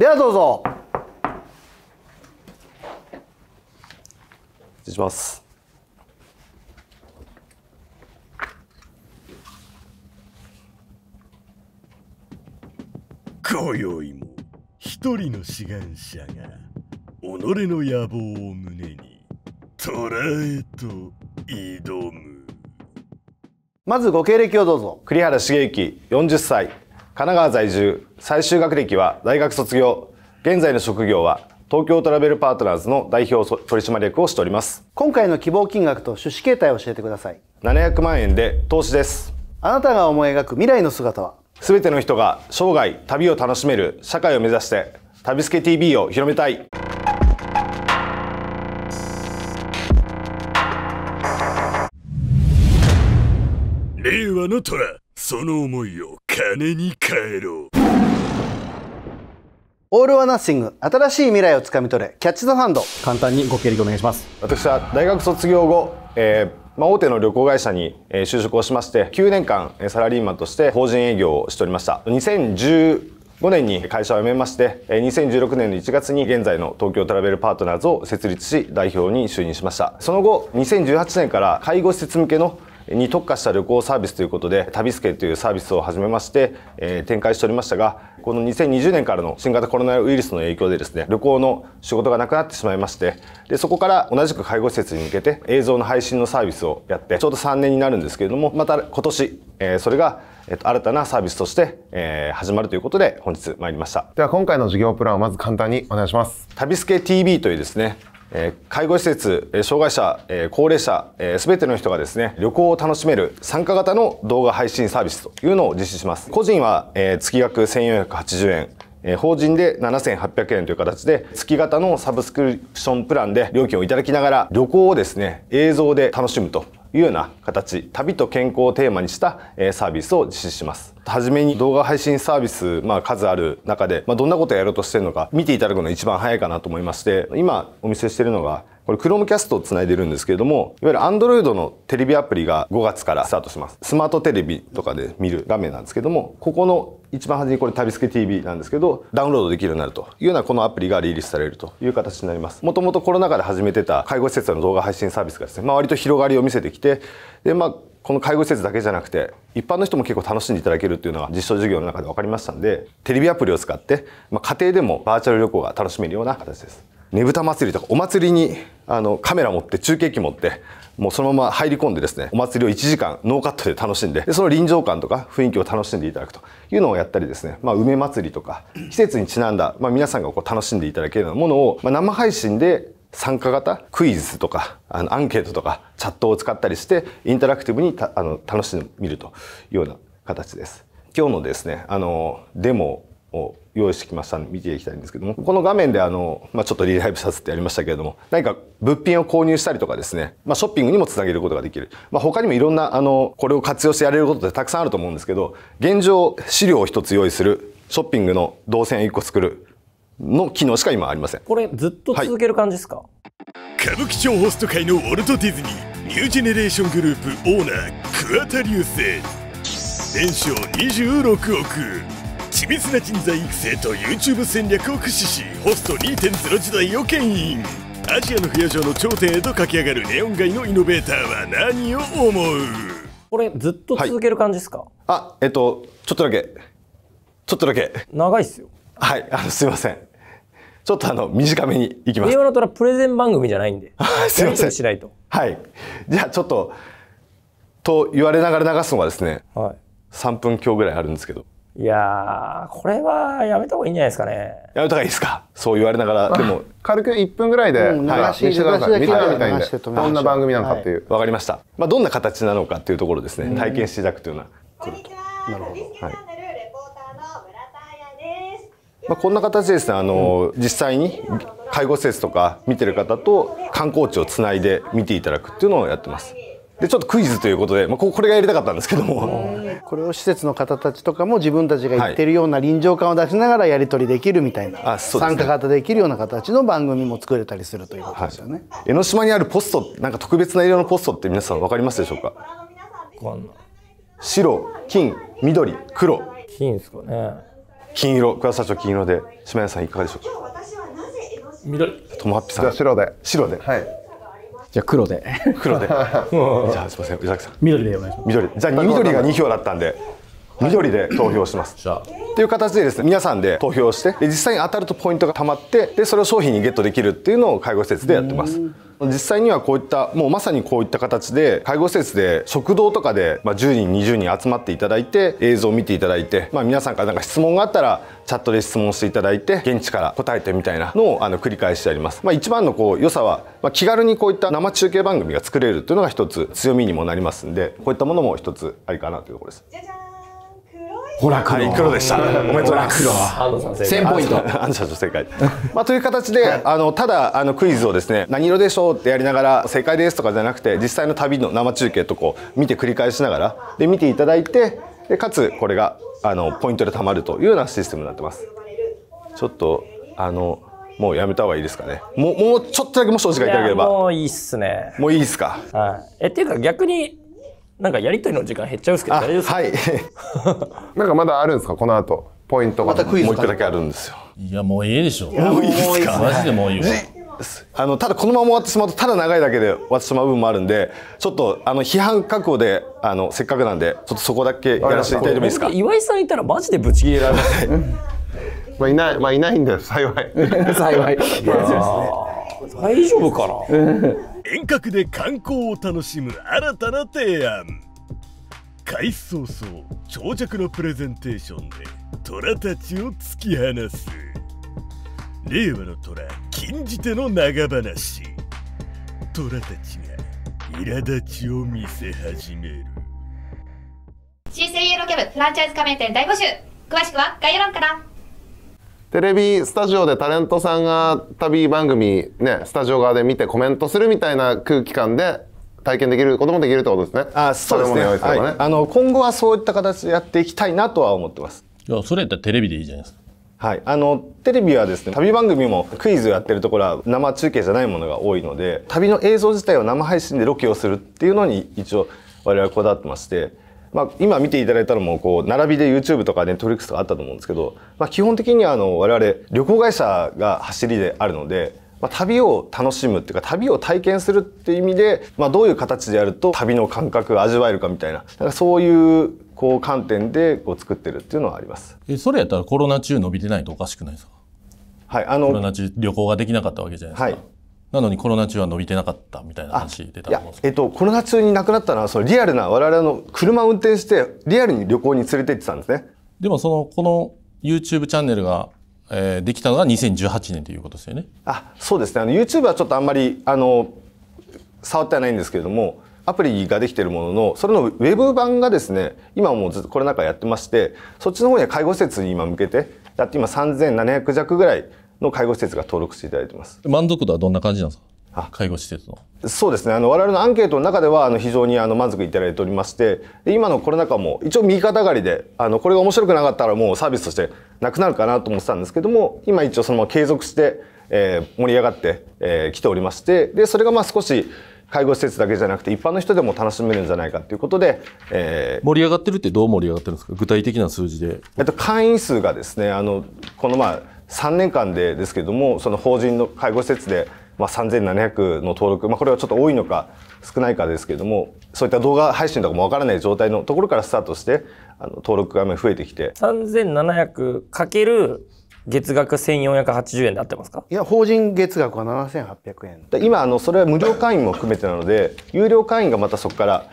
ではどうぞ。失礼します。今宵も一人の志願者が己の野望を胸に捉えと挑む。まずご経歴をどうぞ。栗原茂之40歳、神奈川在住、最終学歴は大学卒業、現在の職業は東京トラベルパートナーズの代表取締役をしております。今回の希望金額と出資形態を教えてください。700万円で投資です。あなたが思い描く未来の姿は。全ての人が生涯旅を楽しめる社会を目指して旅すけ TV を広めたい。令和の虎、その思いを金に変えろ。オール・オア・ナッシング、新しい未来をつかみ取れ、キャッチ・ザ・ハンド。簡単にご経歴お願いします。私は大学卒業後、大手の旅行会社に就職をしまして、9年間サラリーマンとして法人営業をしておりました。2015年に会社を辞めまして、2016年の1月に現在の東京トラベルパートナーズを設立し代表に就任しました。その後2018年から介護施設向けのに特化した旅行サービスということで、旅すけというサービスを始めまして、展開しておりましたが、この2020年からの新型コロナウイルスの影響でですね、旅行の仕事がなくなってしまいまして、でそこから同じく介護施設に向けて映像の配信のサービスをやってちょうど3年になるんですけれども、また今年、それが新たなサービスとして、始まるということで本日参りました。では今回の事業プランをまず簡単にお願いします。旅すけ TV というですね、介護施設、障害者、高齢者、全ての人がですね、旅行を楽しめる参加型の動画配信サービスというのを実施します。個人は月額1480円。法人で7800円という形で月型のサブスクリプションプランで料金をいただきながら旅行をですね、映像で楽しむというような形、旅と健康をテーマにしたサービスを実施します。はじめに動画配信サービス、数ある中で、どんなことをやろうとしているのか見ていただくのが一番早いかなと思いまして、今お見せしているのがこれ Chromecast をつないでるんですけれども、いわゆる Android のテレビアプリが5月からスタートします。スマートテレビとかで見る画面なんですけども、ここの一番端にこれ旅すけ TV なんですけど、ダウンロードできるようになるというようなこのアプリがリリースされるという形になります。もともとコロナ禍で始めてた介護施設の動画配信サービスがですね、割と広がりを見せてきて、でこの介護施設だけじゃなくて一般の人も結構楽しんでいただけるっていうのが実証事業の中で分かりましたんで、テレビアプリを使って、家庭でもバーチャル旅行が楽しめるような形です。ねぶた祭りとかお祭りにカメラ持って中継機持ってもうそのまま入り込んでですね、お祭りを1時間ノーカットで楽しんで、その臨場感とか雰囲気を楽しんでいただくというのをやったりですね、梅祭りとか季節にちなんだ、皆さんがこう楽しんでいただけるようなものを、生配信で参加型クイズとかアンケートとかチャットを使ったりしてインタラクティブに楽しんでみるというような形です。今日のですねデモを用意してきましたので見ていきたいんですけども、この画面でちょっとリライブさせてやりましたけれども、何か物品を購入したりとかですね、ショッピングにもつなげることができる、他にもいろんなこれを活用してやれることってたくさんあると思うんですけど、現状資料を1つ用意する、ショッピングの動線を1個作るの機能しか今ありません。これずっと続ける感じですか？はい、歌舞伎町ホスト界のウォルト・ディズニー、ニュージェネレーショングループオーナー桑田龍聖、年商26億、緻密な人材育成と YouTube 戦略を駆使し、ホスト 2.0 時代を牽引。アジアの不夜城の頂点へと駆け上がるネオン街のイノベーターは何を思う？これずっと続ける感じですか？はい、ちょっとだけ長いっすよ。はい、すいません、ちょっと短めにいきます。令和の虎プレゼン番組じゃないんでやり取りしないと。はい、じゃあちょっとと言われながら流すのはですね、はい、3分強ぐらいあるんですけど、いやー、これはやめた方がいいんじゃないですかね。やめた方がいいですか？そう言われながら、でも軽く1分ぐらいで見てください。見てみたいんで、どんな番組なのかっていう、わかりました。どんな形なのかっていうところですね、体験していただくというような。こんにちは、旅すけチャンネルレポーターの村田彩です。こんな形でですね、実際に介護施設とか見てる方と観光地をつないで見ていただくっていうのをやってます。でちょっとクイズということで、これがやりたかったんですけども、これを施設の方たちとかも自分たちが言ってるような臨場感を出しながらやり取りできるみたいな、参加型できるような形の番組も作れたりするということですよね。江ノ島にあるポスト、なんか特別な色のポストって皆さん分かりますでしょうか？白、金、緑、黒。金ですかね。金色、桑田社長金色で、島谷さんいかがでしょうか。緑。ともはっぴさん。じゃあ白で。白で。はい。じゃあ黒で。黒で。じゃあすみません、宇崎さん。緑でお願いします。緑。じゃあ緑が2票だったんで。緑で投票しますっていう形でですね、皆さんで投票して、で実際に当たるとポイントがたまって、でそれを商品にゲットできるっていうのを介護施設でやってます。実際にはこういったもうまさにこういった形で介護施設で食堂とかで、10人20人集まっていただいて、映像を見ていただいて、皆さんからなんか質問があったらチャットで質問していただいて、現地から答えてみたいなのを繰り返してあります。一番のこう良さは、気軽にこういった生中継番組が作れるというのが一つ強みにもなりますんで、こういったものも一つありかなというところです。ほら黒でした。おめでとうございます。1000ポイント。安社長正解。という形で、ただクイズをですね、何色でしょうってやりながら正解ですとかじゃなくて、実際の旅の生中継とこう見て繰り返しながらで見ていただいて、でかつこれがポイントで貯まるというようなシステムになってます。ちょっともうやめた方がいいですかね。もうちょっとだけもしお時間いただければ。もういいっすね。もういいですか。はい。っていうか逆に。なんかやり取りの時間減っちゃうんですけど、大丈夫ですか？はい。なんかまだあるんですか、この後ポイントが。またクイズもう一個だけあるんですよ。いや、もういいでしょ。もういいですか。マジでもういいよ。ただこのまま終わってしまうと、ただ長いだけで終わってしまう部分もあるんで、ちょっと批判覚悟でせっかくなんで、ちょっとそこだけやらせていただいてもいいですか。岩井さんいたらマジでブチ切れられます。いないんで幸い。幸い。大丈夫かな。遠隔で観光を楽しむ新たな提案。開始早々長尺のプレゼンテーションで虎たちを突き放す。令和の虎禁じ手の長話。虎たちが苛立ちを見せ始める。新生イエローキャブフランチャイズ加盟店大募集。詳しくは概要欄から。テレビスタジオでタレントさんが旅番組ね、スタジオ側で見てコメントするみたいな空気感で体験できることもできるってことですね。あ、そうですね。はい、今後はそういった形でやっていきたいなとは思ってます。いや、それやったらテレビでいいじゃないですか。はい、テレビはですね、旅番組もクイズをやってるところは生中継じゃないものが多いので、旅の映像自体を生配信でロケをするっていうのに一応我々はこだわってまして。今見ていただいたのもこう並びで YouTube とか Netflix とかあったと思うんですけど、基本的には我々旅行会社が走りであるので、旅を楽しむっていうか旅を体験するっていう意味で、どういう形でやると旅の感覚が味わえるかみたいな、そういう観点で作ってるっていうのはあります。それやったらコロナ中伸びてないとおかしくないですか？はい、コロナ中旅行ができなかったわけじゃないですか。はい、なのにコロナ中は伸びてなかったみたいな話出たと思うんですけど。コロナ中に亡くなったのは、そのリアルな我々車を運転してリアルに旅行に連れて行ってたんですね。でもこの YouTube チャンネルが、できたのが2018年ということですよね。あ、そうですね。YouTube はちょっとあんまり触ってはないんですけれども、アプリができているものの、それのウェブ版がですね、今もうずっとコロナ禍やってまして、そっちの方には介護施設に今向けてだって今3700弱ぐらいの介護施設が登録していただいてます。満足度はどんな感じなんですか？介護施設の。そうですね。我々のアンケートの中では非常に満足いただいておりまして、今のコロナ禍も一応右肩上がりで、これが面白くなかったらもうサービスとしてなくなるかなと思ってたんですけども、今一応そのまま継続して、盛り上がって、来ておりまして、でそれが少し介護施設だけじゃなくて一般の人でも楽しめるんじゃないかということで、盛り上がってるってどう盛り上がってるんですか？具体的な数字で。会員数がですね、この3年間でですけども、その法人の介護施設で、3700の登録、これはちょっと多いのか少ないかですけども、そういった動画配信とかもわからない状態のところからスタートして登録が増えてきて、3700かける月額1480円で合ってますか？いや、法人月額は7800円で、今それは無料会員も含めてなので、有料会員がまたそこから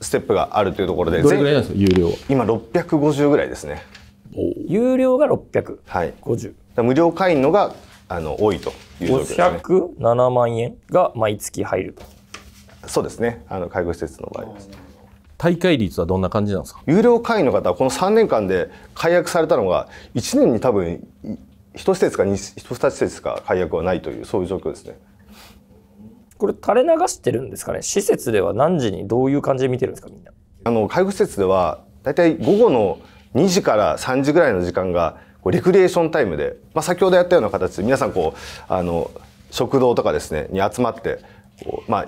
ステップがあるというところで。どれぐらいなんですか、有料？今650ぐらいですね。有料が650、はい、無料会員のが多いという状況ですね。507万円が毎月入ると。そうですね、介護施設の場合です。大会率はどんな感じなんですか？有料会員の方はこの3年間で解約されたのが1年に多分1施設か2施設しか解約はないという、そういう状況ですね。これ垂れ流してるんですかね。施設では何時にどういう感じで見てるんですか、みんな。介護施設ではだいたい午後の2時から3時ぐらいの時間がレクリエーションタイムで、先ほどやったような形で皆さん食堂とかですねに集まって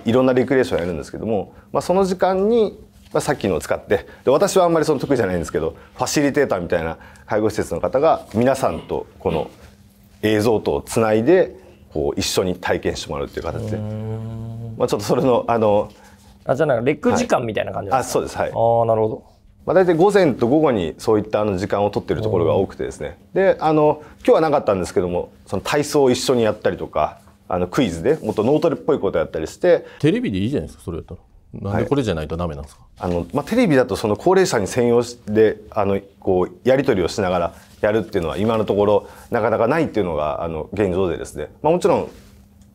いろんなレクリエーションやるんですけども、その時間にさっきのを使ってで、私はあんまりその得意じゃないんですけど、ファシリテーターみたいな介護施設の方が皆さんとこの映像とをつないでこう一緒に体験してもらうっていう形で、まあちょっとそれのじゃあなんかレック時間みたいな感じですか？はい、そうです、はい。ああ、なるほど。まあ大体午前と午後にそういった時間を取っているところが多くてですね。で、今日はなかったんですけども、その体操を一緒にやったりとか、クイズでもっと脳トレっぽいことやったりして。テレビでいいじゃないですか、それだったら。なんでこれじゃないとダメなんですか？はい、まあ、テレビだとその高齢者に専用でこうやり取りをしながらやるっていうのは今のところなかなかないっていうのが現状でですね、まあ、もちろん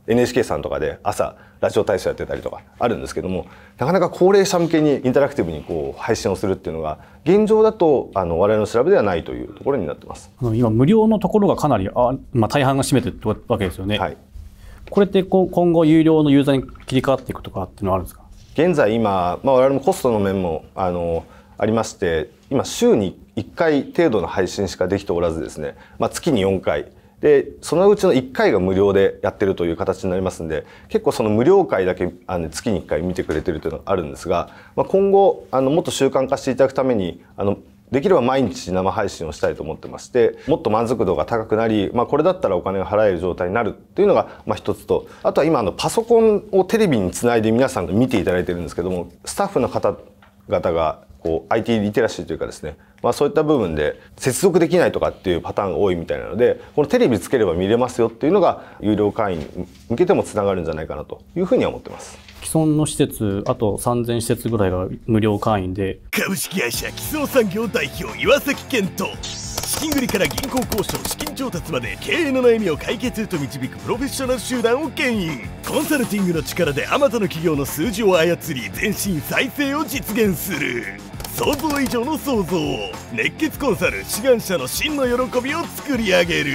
NHK さんとかで朝ラジオ体操やってたりとかあるんですけども、なかなか高齢者向けにインタラクティブにこう配信をするっていうのが現状だと我々の調べではないというところになってます。今無料のところがかなりまあ、大半が占めてるわけですよね。はい、これって今後有料のユーザーに切り替わっていくとかっていうのはあるんですか？現在今、まあ、我々もコストの面もありまして、今週に1回程度の配信しかできておらずですね、まあ、月に4回でそのうちの1回が無料でやってるという形になりますんで、結構その無料回だけ月に1回見てくれてるというのがあるんですが、まあ、今後もっと習慣化していただくためにできれば毎日生配信をしたいと思ってまして、もっと満足度が高くなり、まあ、これだったらお金が払える状態になるっていうのがまあ一つと、あとは今パソコンをテレビにつないで皆さんと見ていただいてるんですけども、スタッフの方々がこう IT リテラシーというかですね、まあ、そういった部分で接続できないとかっていうパターンが多いみたいなので、このテレビつければ見れますよっていうのが有料会員に向けてもつながるんじゃないかなというふうには思ってます。既存の施設、あと3000施設ぐらいが無料会員で、株式会社既存産業代表岩崎健人、資金繰りから銀行交渉、資金調達まで経営の悩みを解決へと導くプロフェッショナル集団を牽引、コンサルティングの力であまたの企業の数字を操り全身再生を実現する、想像以上の創造、熱血コンサル、志願者の真の喜びを作り上げる。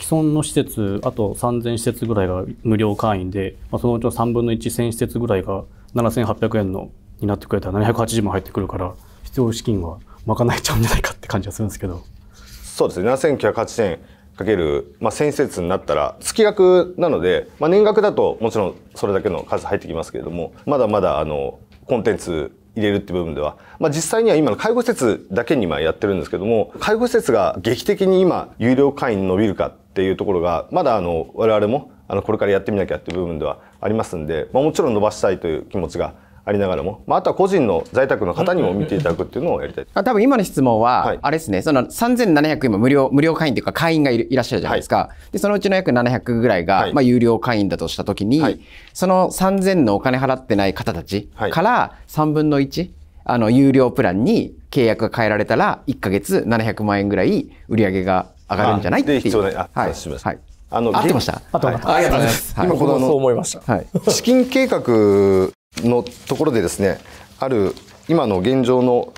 既存の施設、あと3000施設ぐらいが無料会員で、まあ、そのうちの3分の1、1000施設ぐらいが7800円のになってくれたら780万入ってくるから、必要資金は賄えちゃうんじゃないかって感じがするんですけど。そうですね、7980円かける1000施設になったら月額なので、まあ、年額だともちろんそれだけの数入ってきますけれども、まだまだコンテンツ入れるって部分では、まあ、実際には今の介護施設だけに今やってるんですけども、介護施設が劇的に今有料会員に伸びるかっていうところがまだ我々もこれからやってみなきゃっていう部分ではありますんで、まあ、もちろん伸ばしたいという気持ちがありながらも、まあ、あとは個人の在宅の方にも見ていただくっていうのをやりたい。多分今の質問は、はい、あれですね、その3700今無料会員というか会員がいらっしゃるじゃないですか、はい、でそのうちの約700ぐらいが、はい、まあ有料会員だとしたときに、はい、その3000のお金払ってない方たちから3分の1有料プランに契約が変えられたら1ヶ月700万円ぐらい売り上げが上がるんじゃないっていう。合ってました？合ってました。ありがとうございます。今このそう思いました。はい、資金計画のところでですね、ある今の現状の、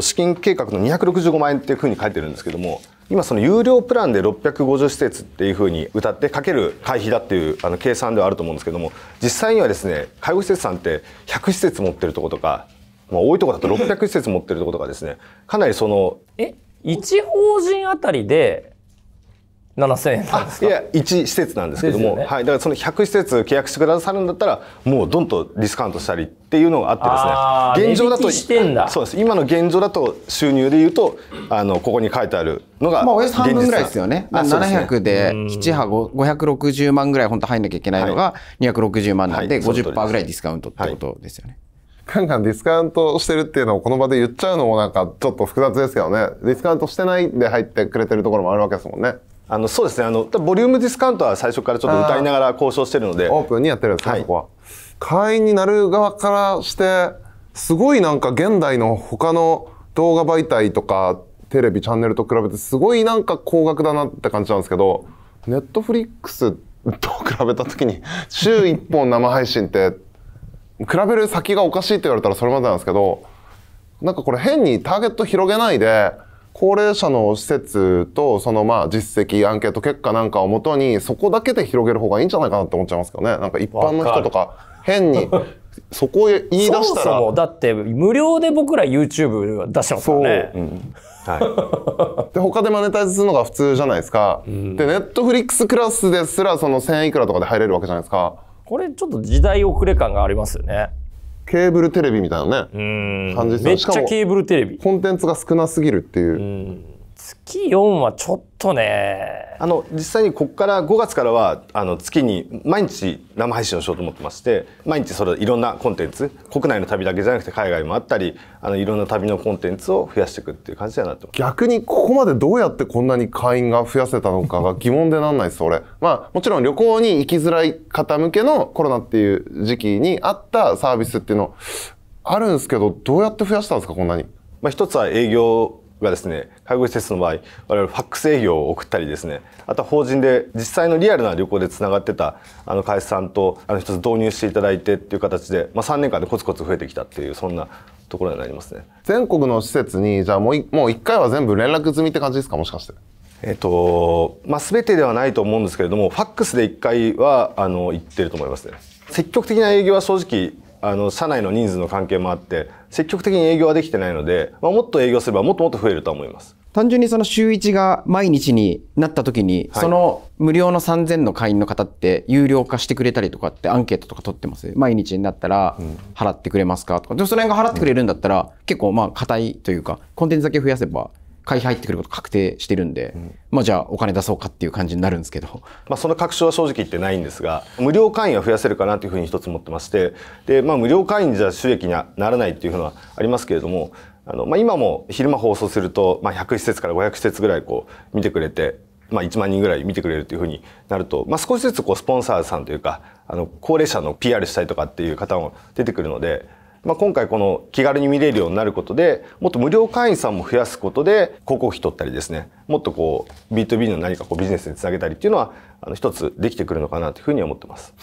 資金計画の265万円っていうふうに書いてるんですけども、今その有料プランで650施設っていうふうに謳ってかける会費だっていう計算ではあると思うんですけども、実際にはですね、介護施設さんって100施設持ってるとことか、まあ、多いとこだと600施設持ってるとことかですね、かなりその1法人あたりで7000円なんですか？いや、1施設なんですけども、ね、はい、だからその100施設契約してくださるんだったら、もうどんとディスカウントしたりっていうのがあってですね、現状だとしてんだそうです。今の現状だと収入でいうとここに書いてあるのが、まあおよそ半分ぐらいですよね。700で7波560万ぐらい本当入んなきゃいけないのが260万なんで、はい、50% ぐらいディスカウントってことですよね。はい、カンカンディスカウントしてるっていうのをこの場で言っちゃうのもなんかちょっと複雑ですけどね。ディスカウントしてないで入ってくれてるところもあるわけですもんね。そうですね、ボリュームディスカウントは最初からちょっと歌いながら交渉してるのでオープンにやってるんですね、はい、そこは。会員になる側からしてすごいなんか現代の他の動画媒体とかテレビチャンネルと比べてすごいなんか高額だなって感じなんですけど、ネットフリックスと比べた時に週1本生配信って比べる先がおかしいって言われたらそれまでなんですけど、なんかこれ変にターゲット広げないで。高齢者の施設とそのまあ実績アンケート結果なんかをもとにそこだけで広げる方がいいんじゃないかなって思っちゃいますけどね。なんか一般の人とか変にそこを言い出したらそもそもだって無料で僕ら YouTube 出してますからね。で他でマネタイズするのが普通じゃないですか、うん、で Netflix クラスですらその1000いくらとかで入れるわけじゃないですか。これちょっと時代遅れ感がありますよね。ケーブルテレビみたいなね感じですね。めっちゃケーブルテレビ、コンテンツが少なすぎるっていう。月4はちょっとね、実際にここから5月からは月に毎日生配信をしようと思ってまして、毎日それいろんなコンテンツ、国内の旅だけじゃなくて海外もあったり、いろんな旅のコンテンツを増やしていくっていう感じにはなってます。逆にここまでどうやってこんなに会員が増やせたのかが疑問でなんないです俺。まあもちろん旅行に行きづらい方向けのコロナっていう時期に合ったサービスっていうのあるんですけど、どうやって増やしたんですかこんなに。まあ一つは営業がですね、介護施設の場合我々ファックス営業を送ったりですね、あとは法人で実際のリアルな旅行でつながってた会社さんと一つ導入していただいてっていう形で、まあ、3年間でコツコツ増えてきたっていう、そんなところになりますね。全国の施設にじゃあもう1回は全部連絡済みって感じですか、もしかして。まあ、全てではないと思うんですけれども、ファックスで1回は行ってると思いますね。積極的な営業は正直社内の人数の関係もあって積極的に営業はできてないので、まあ、もっと営業すればもっともっと増えるとは思います。単純にその週1が毎日になった時に、はい、その無料の3000の会員の方って有料化してくれたりとかってアンケートとか取ってます？毎日になったら払ってくれますかとか。でもその辺が払ってくれるんだったら、結構まあ固いというか、コンテンツだけ増やせば会費入ってくること確定してるんで、まあじゃあお金出そうかっていう感じになるんですけど、まあその確証は正直言ってないんですが、無料会員は増やせるかなというふうに一つ思ってまして、で、まあ、無料会員じゃ収益にはならないっていうのはありますけれども、まあ、今も昼間放送すると、まあ、100施設から500施設ぐらいこう見てくれて、まあ、1万人ぐらい見てくれるというふうになると、まあ、少しずつこうスポンサーさんというか高齢者の PR したりとかっていう方も出てくるので。まあ今回この気軽に見れるようになることで、もっと無料会員さんも増やすことで広告費取ったりですね、もっとこう B2B の何かこうビジネスにつなげたりっていうのは一つできてくるのかなというふうに思ってます。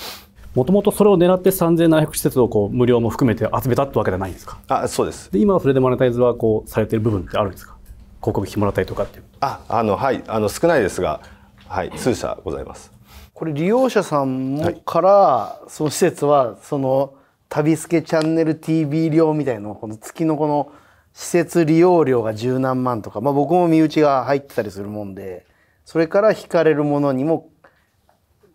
もともとそれを狙って3700施設をこう無料も含めて集めたってわけじゃないんですか。あ、そうです。で、今はそれでマネタイズはこうされてる部分ってあるんですか。広告費もらったりとかっていう。はい、少ないですが、はい、数社ございます。これ利用者さんもから、はい、その施設はその。旅すけチャンネル TV 料みたいな、この月のこの施設利用料が十何万とか、まあ僕も身内が入ってたりするもんで、それから引かれるものにも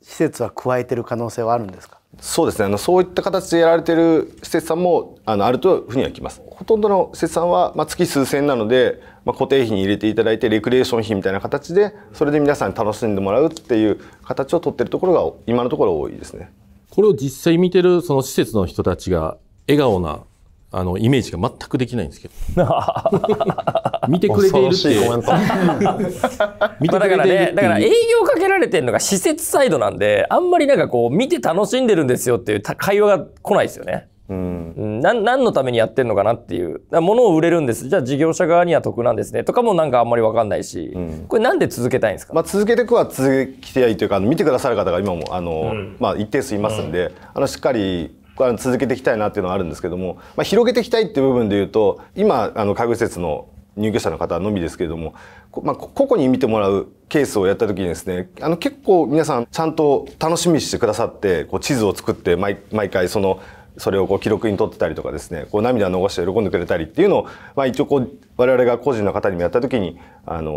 施設は加えてる可能性はあるんですか？そうですね、そういった形でやられてる施設さんもあるというふうには聞きます。ほとんどの施設さんは、まあ、月数千円なので、まあ、固定費に入れていただいてレクリエーション費みたいな形で、それで皆さんに楽しんでもらうっていう形を取ってるところが今のところ多いですね。これを実際見てるその施設の人たちが笑顔なイメージが全くできないんですけど見てくれているっていうだから営業かけられてるのが施設サイドなんで、あんまりなんかこう見て楽しんでるんですよっていう会話が来ないですよね。何のためにやってるのかなっていう。物を売れるんです、じゃあ事業者側には得なんですねとかもなんかあんまり分かんないし、これなんで続けたいんですか？まあ続けていくは続きたいというか、見てくださる方が今もまあ一定数いますんで、しっかり続けていきたいなっていうのはあるんですけども、まあ、広げていきたいっていう部分でいうと、今介護施設の入居者の方のみですけれども、まあ、個々に見てもらうケースをやった時にですね、結構皆さんちゃんと楽しみにしてくださって、こう地図を作って 毎回それをこう記録に取ってたりとかですね、こう涙を流して喜んでくれたりっていうのを、まあ、一応こう我々が個人の方にもやった時に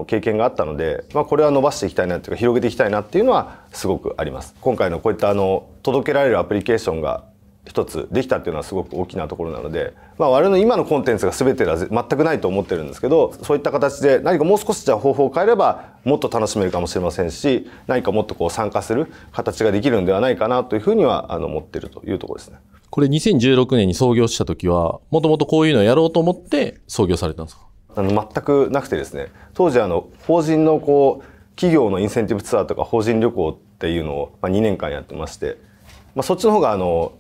経験があったので、まあ、これは伸ばしていきたいなというか、広げていきたいなっていうのはすごくあります。今回のこういった届けられるアプリケーションが一つできたっていうのはすごく大きなところなので、まあ、我々の今のコンテンツが全てでは全くないと思ってるんですけど、そういった形で何かもう少しじゃあ方法を変えればもっと楽しめるかもしれませんし、何かもっとこう参加する形ができるんではないかなというふうには思ってるというところですね。これ2016年に創業した時はもともとこういうのをやろうと思って創業されたんですか？全くなくてですね、当時法人のこう企業のインセンティブツアーとか法人旅行っていうのを2年間やってまして。まあそっちの方が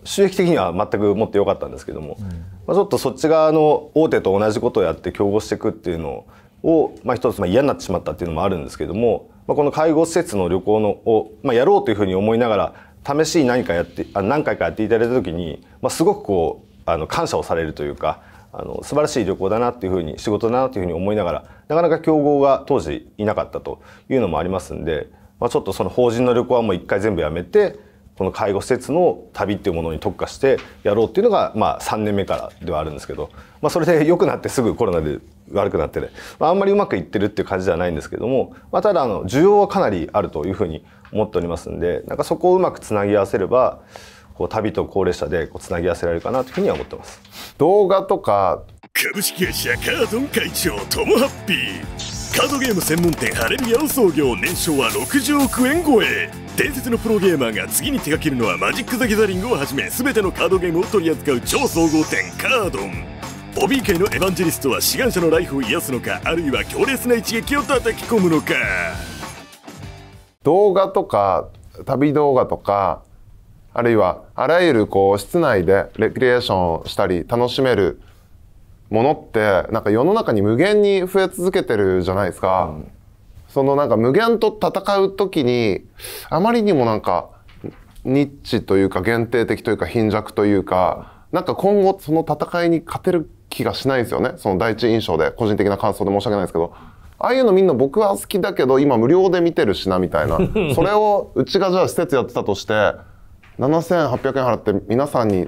収益的には全くもってよかったんですけども、まあちょっとそっち側の大手と同じことをやって競合していくっていうのをまあ一つ嫌になってしまったっていうのもあるんですけども、まあこの介護施設の旅行をまあやろうというふうに思いながら試しに何回かやっていただいた時に、まあすごくこう感謝をされるというか、素晴らしい旅行だなっていうふうに仕事だなというふうに思いながら、なかなか競合が当時いなかったというのもありますんで、まあちょっとその法人の旅行はもう一回全部やめて。この介護施設の旅っていうものに特化してやろうっていうのが、まあ、3年目からではあるんですけど、まあ、それで良くなってすぐコロナで悪くなってね、まあ、あんまりうまくいってるっていう感じではないんですけども、まあ、ただ需要はかなりあるというふうに思っておりますんで、なんかそこをうまくつなぎ合わせればこう旅と高齢者でこうつなぎ合わせられるかなというふうには思ってます。動画とか株式会社カードン会長トモハッピー、カードゲーム専門店ハレルヤを創業、年商は60億円超え。伝説のプロゲーマーが次に手掛けるのはマジック・ザ・ギャザリングをはじめ全てのカードゲームを取り扱う超総合店カードン。ボビー界のエヴァンジェリストは志願者のライフを癒すのか、あるいは強烈な一撃を叩き込むのか。動画とか旅動画とか、あるいはあらゆるこう室内でレクリエーションしたり楽しめるものって、なんか世の中に無限に増え続けてるじゃないですか。うん、そのなんか無限と戦う時にあまりにもなんかニッチというか限定的というか貧弱というか、なんか今後その戦いに勝てる気がしないんですよね。その第一印象で、個人的な感想で申し訳ないですけど、ああいうのみんな僕は好きだけど今無料で見てるしなみたいな。それをうちがじゃあ施設やってたとして 7,800 円払って皆さんに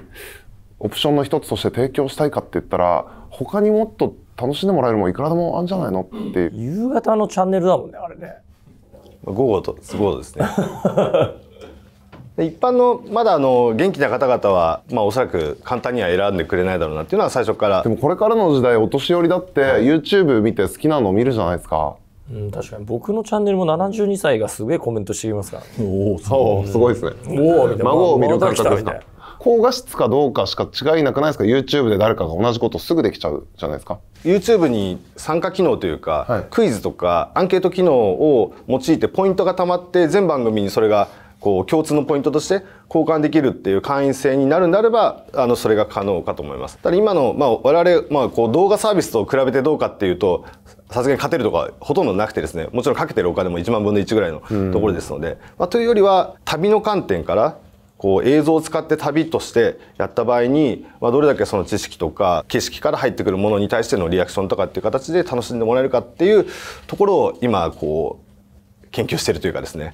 オプションの一つとして提供したいかって言ったら、他にもっと楽しんでもらえるもんいくらでもあんじゃないのって。夕方のチャンネルだもんね、あれね。午後ですね。一般のまだ元気な方々は、まあ、おそらく簡単には選んでくれないだろうなっていうのは最初から。でもこれからの時代お年寄りだって YouTube 見て好きなのを見るじゃないですか。うん、確かに僕のチャンネルも72歳がすごいコメントしていますから。おお、すごいですね。孫を見る感覚ですか。高画質かどうかしか違いなくないですか。 YouTube で誰かが同じことすぐできちゃうじゃないですか。 YouTube に参加機能というか、はい、クイズとかアンケート機能を用いてポイントがたまって、全番組にそれがこう共通のポイントとして交換できるっていう会員制になるんであれば、それが可能かと思います。ただ今の、まあ、我々、まあ、こう動画サービスと比べてどうかっていうと、さすがに勝てるとかほとんどなくてですね、もちろんかけてるお金も1万分の1ぐらいのところですので、まあ、というよりは旅の観点からこう映像を使って旅としてやった場合に、まあ、どれだけその知識とか景色から入ってくるものに対してのリアクションとかっていう形で楽しんでもらえるかっていうところを今こう研究してるというかですね、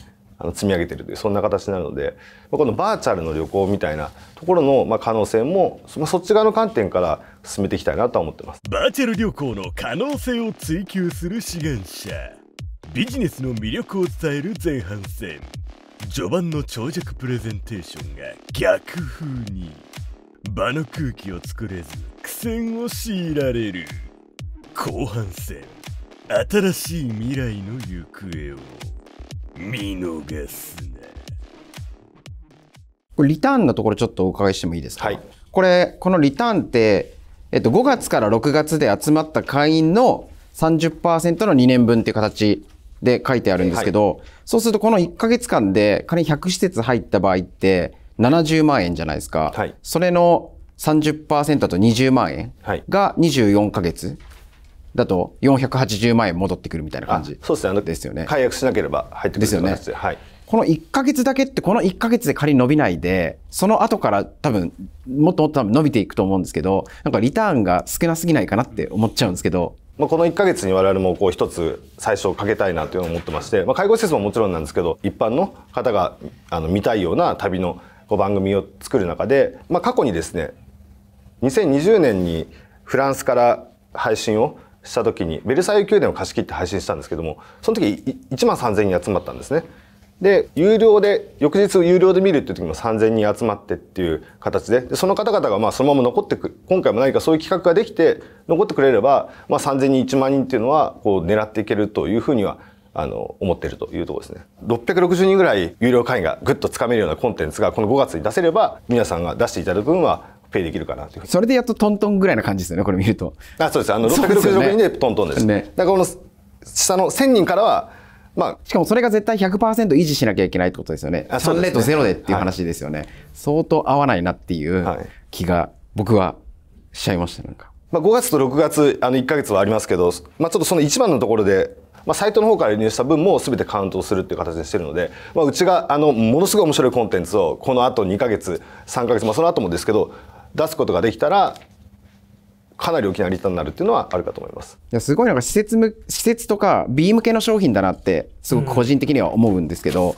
積み上げてるというそんな形になるので、このバーチャルの旅行みたいなところのまあ可能性も、そっち側の観点から進めていきたいなとは思ってます。バーチャル旅行の可能性を追求する志願者、ビジネスの魅力を伝える前半戦、序盤の長尺プレゼンテーションが逆風に、場の空気を作れず苦戦を強いられる。後半戦、新しい未来の行方を見逃すね。これリターンのところちょっとお伺いしてもいいですか。はい、このリターンって、5月から6月で集まった会員の 30% の2年分っていう形で書いてあるんですけど、はい、そうするとこの1ヶ月間で仮に100施設入った場合って70万円じゃないですか。はい、それの 30% だと20万円が24ヶ月。はい、だと480万円戻ってくるみたいな感じ。そうですね。ですよね。解約しなければ入ってくるという形で。はい。この1ヶ月だけって、この1ヶ月で仮に伸びないで、その後から多分もっと多分伸びていくと思うんですけど、なんかリターンが少なすぎないかなって思っちゃうんですけど。まあこの1ヶ月に我々もこう一つ最初かけたいなというのを思ってまして、まあ介護施設ももちろんなんですけど、一般の方が見たいような旅の番組を作る中で、まあ過去にですね、2020年にフランスから配信をした時にベルサイユ宮殿を貸し切って配信したんですけども、その時1万3000人集まったんですね。で有料で、翌日有料で見るっていう時も 3,000 人集まってっていう形 でその方々がまあそのまま残ってく、今回も何かそういう企画ができて残ってくれれば、まあ、3,000人、1万人っていうのはこう狙っていけるというふうには思っているというところですね。660人ぐらい有料会員がぐっとつかめるようなコンテンツがこの5月に出せれば、皆さんが出していただく分はペイできるかなという。それでやっとトントンぐらいな感じですよね、これ見ると。あ、そうです。660人でトントンです。ね、だからこの下の1000人からは、まあ、しかもそれが絶対 100% 維持しなきゃいけないってことですよね。あ、そうですね。3例と0でっていう話ですよね。はい、相当合わないなっていう気が僕はしちゃいました。なんか、まあ、5月と6月1ヶ月はありますけど、まあ、ちょっとその一番のところで、まあ、サイトの方から輸入した分も全てカウントするっていう形でしてるので、まあ、うちがものすごい面白いコンテンツをこのあと2ヶ月3ヶ月、まあ、その後もですけど出すことができたら、かなり大きなリターンになるっていうのはあるかと思います。いや、すごいなんか施設とか B 向けの商品だなってすごく個人的には思うんですけど、うん、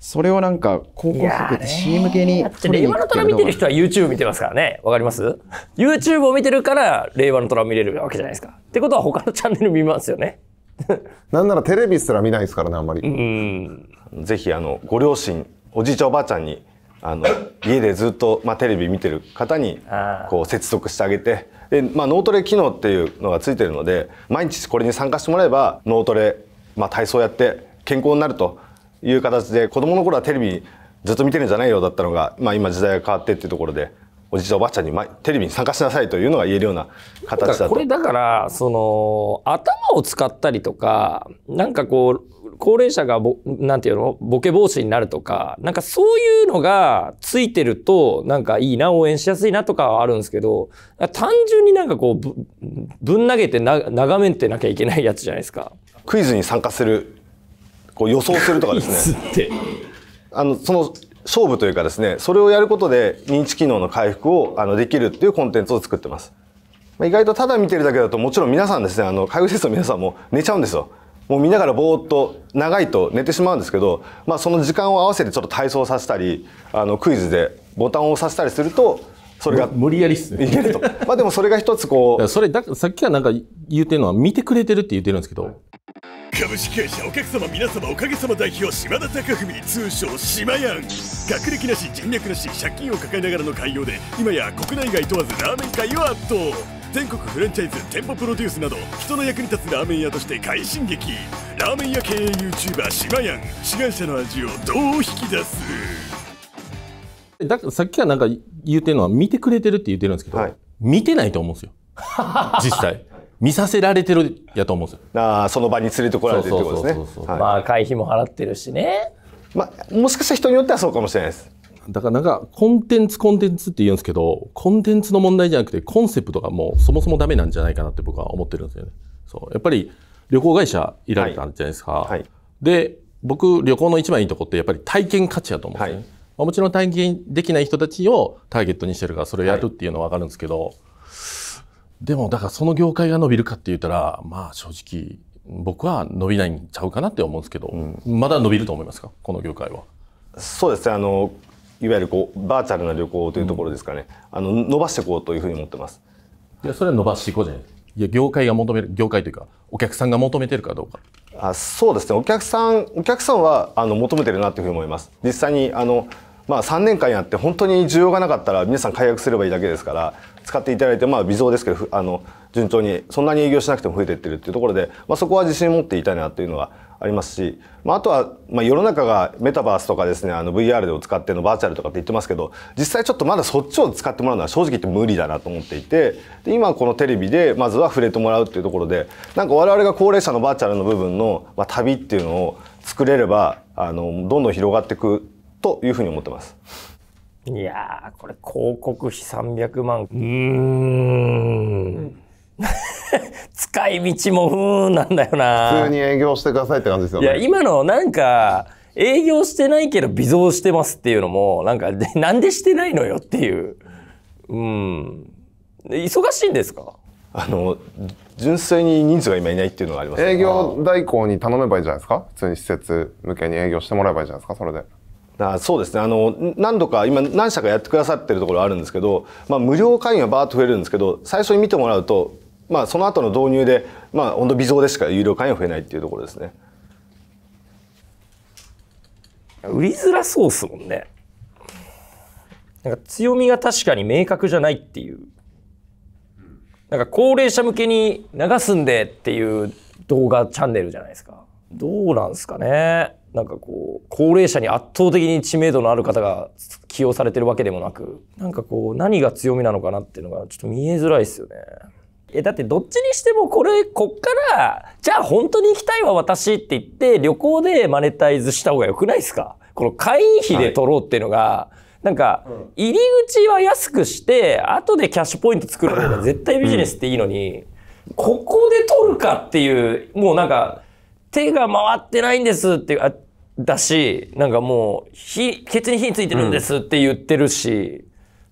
それをなんか広告かけて C 向けに。だって令和の虎見てる人は YouTube 見てますからね。わかります？ YouTube を見てるから令和の虎見れるわけじゃないですか。ってことは他のチャンネル見ますよね。なんならテレビすら見ないですからね、あんまり。うん、ぜひご両親、おじいちゃんおばあちゃんに家でずっと、まあ、テレビ見てる方にこう接続してあげて、で、まあ、脳トレ機能っていうのがついてるので、毎日これに参加してもらえば脳トレ、まあ、体操やって健康になるという形で、子どもの頃はテレビずっと見てるんじゃないよだったのが、まあ、今時代が変わってっていうところで。おじいちゃんおばあちゃんにテレビに参加しなさいというのが言えるような形だと。これだからその頭を使ったりとか、なんかこう高齢者がなんていうのボケ防止になるとか、なんかそういうのがついてるとなんかいいな、応援しやすいなとかはあるんですけど、単純になんかこうぶん投げて眺めてなきゃいけないやつじゃないですか。クイズに参加する、こう予想するとかですね。その勝負というかですね、それをやることで認知機能の回復をできるっていうコンテンツを作ってます。意外とただ見てるだけだと、もちろん皆さんですね、介護施設の皆さんも寝ちゃうんですよ。もう見ながらぼーっと長いと寝てしまうんですけど、まあ、その時間を合わせてちょっと体操させたり、クイズでボタンを押させたりすると、それが無理やりっすね。いけると。まあでもそれが一つこう。それだからさっきからなんか言うてるのは、見てくれてるって言ってるんですけど。株式会社お客様皆様おかげさま代表島田貴文、通称しまやん。学歴なし人脈なし借金を抱えながらの開業で、今や国内外問わずラーメン界を圧倒。全国フランチャイズ、店舗プロデュースなど、人の役に立つラーメン屋として快進撃。ラーメン屋経営 YouTuber しまやん、志願者の味をどう引き出す。だからさっきからなんか言うてるのは、見てくれてるって言ってるんですけど、はい、見てないと思うんですよ実際。見させられてるやと思うんですよ。ああ、その場に連れてこられてるってことですね。まあ会費も払ってるしね。まあもしかしたら人によってはそうかもしれないです。だからなんかコンテンツって言うんですけど、コンテンツの問題じゃなくてコンセプトがもうそもそもダメなんじゃないかなって僕は思ってるんですよね。そう、やっぱり旅行会社いられたんじゃないですか。はいはい、で、僕旅行の一番いいとこってやっぱり体験価値だと思うんですね。はい、まあもちろん体験できない人たちをターゲットにしてるからそれをやるっていうのはわかるんですけど。はい、でもだからその業界が伸びるかって言ったら、まあ正直僕は伸びないんちゃうかなって思うんですけど、うん、まだ伸びると思いますか、この業界は。そうですね、いわゆるこうバーチャルな旅行というところですかね、うん、伸ばしていこうというふうに思ってます。いや、それは伸ばしていこうじゃない。いや、業界が求める、業界というかお客さんが求めてるかどうか。あ、そうですね、お客さんは求めてるなというふうに思います。実際にまあ3年間やって本当に需要がなかったら皆さん解約すればいいだけですから、使っていただいて、まあ微増ですけど順調にそんなに営業しなくても増えていってるっていうところで、まあ、そこは自信を持っていたいなというのはありますし、まあ、あとはまあ世の中がメタバースとかですね、VR を使ってのバーチャルとかって言ってますけど、実際ちょっとまだそっちを使ってもらうのは正直言って無理だなと思っていて、で今このテレビでまずは触れてもらうっていうところで、なんか我々が高齢者のバーチャルの部分の、まあ、旅っていうのを作れればどんどん広がっていくというふうに思ってます。いやー、これ広告費300万、使い道も不運なんだよな。普通に営業してくださいって感じですよね。いや、今のなんか営業してないけど微増してますっていうのもなんかなんでしてないのよっていう。うん。忙しいんですか？純粋に人数が今いないっていうのがありますね。営業代行に頼めばいいじゃないですか。普通に施設向けに営業してもらえばいいじゃないですか。それで。そうですね、何度か今何社かやってくださってるところあるんですけど、まあ、無料会員はバーッと増えるんですけど、最初に見てもらうと、まあ、その後の導入で、まあ、本当微増でしか有料会員は増えないっていうところですね。売りづらそうですもんね。なんか強みが確かに明確じゃないっていう、なんか高齢者向けに流すんでっていう動画チャンネルじゃないですか。どうなんですかね。なんかこう高齢者に圧倒的に知名度のある方が起用されてるわけでもなく、なんかこう何が強みなのかなっていうのがちょっと見えづらいですよね。だってどっちにしてもこっからじゃあ本当に行きたいわ私って言って旅行でマネタイズした方がよくないですか。この会員費で取ろうっていうのが、はい、なんか入り口は安くして後でキャッシュポイント作るのが絶対ビジネスっていいのに、うん、ここで取るかっていう、もうなんか手が回ってないんですっていう。だし、なんかもうケツに火ついてるんですって言ってるし、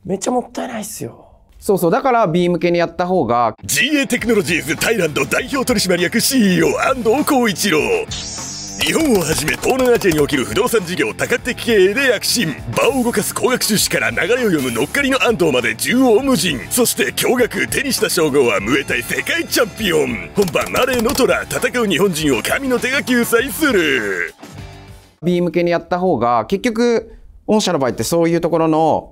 うん、めっちゃもったいないっすよ。そうそう、だから B 向けにやった方が。 GA テクノロジーズタイランド代表取締役 CEO 安藤浩一郎。日本をはじめ東南アジアにおける不動産事業多角的経営で躍進。場を動かす高額出資から流れを読む乗っかりの安藤まで縦横無尽。そして驚愕、手にした称号はムエタイ世界チャンピオン。本場マレーノトラ、戦う日本人を神の手が救済する。B 向けにやった方が結局御社の場合ってそういうところの、